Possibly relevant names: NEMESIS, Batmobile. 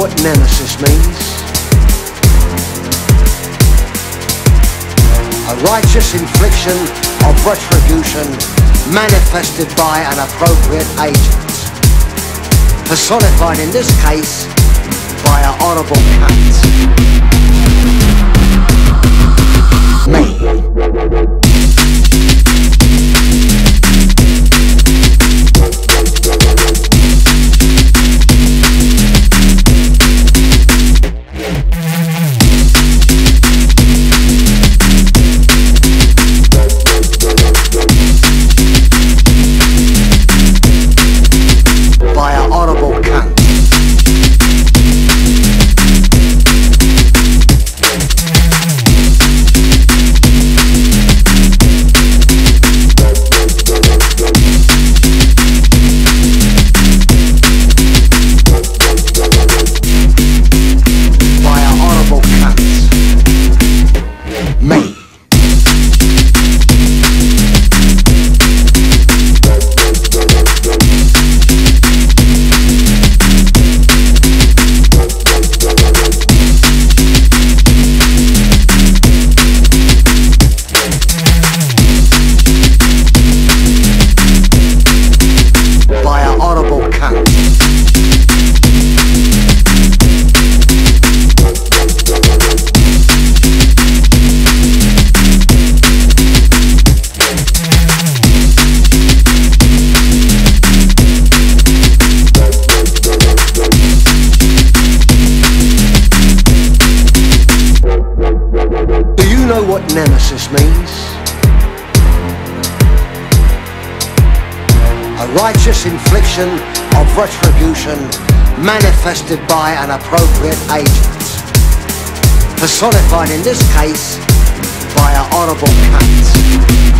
what nemesis means? A righteous infliction of retribution manifested by an appropriate agent, personified in this case by an honourable cat. Me. Nemesis means a righteous infliction of retribution manifested by an appropriate agent, personified in this case by an honourable cat.